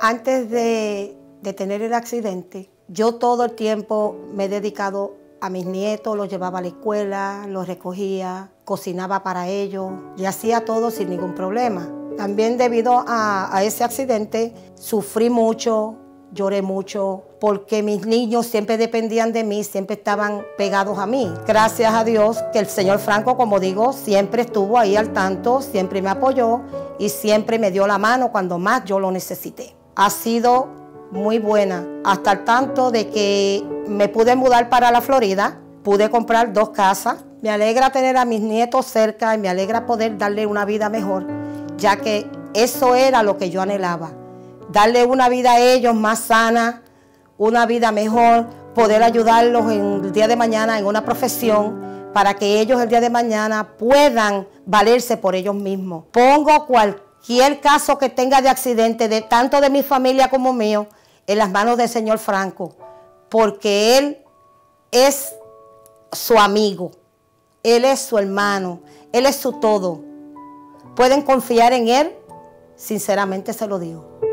Antes de tener el accidente, yo todo el tiempo me he dedicado a mis nietos, los llevaba a la escuela, los recogía, cocinaba para ellos y hacía todo sin ningún problema. También debido a ese accidente sufrí mucho, lloré mucho, porque mis niños siempre dependían de mí, siempre estaban pegados a mí. Gracias a Dios que el señor Franco, como digo, siempre estuvo ahí al tanto, siempre me apoyó y siempre me dio la mano cuando más yo lo necesité. Ha sido muy buena, hasta el tanto de que me pude mudar para la Florida, pude comprar 2 casas. Me alegra tener a mis nietos cerca y me alegra poder darle una vida mejor, ya que eso era lo que yo anhelaba. Darle una vida a ellos más sana, una vida mejor, poder ayudarlos el día de mañana en una profesión para que ellos el día de mañana puedan valerse por ellos mismos. Pongo cualquier caso que tenga de accidente, de tanto de mi familia como mío, en las manos del señor Franco, porque él es su amigo, él es su hermano, él es su todo. Pueden confiar en él, sinceramente se lo digo.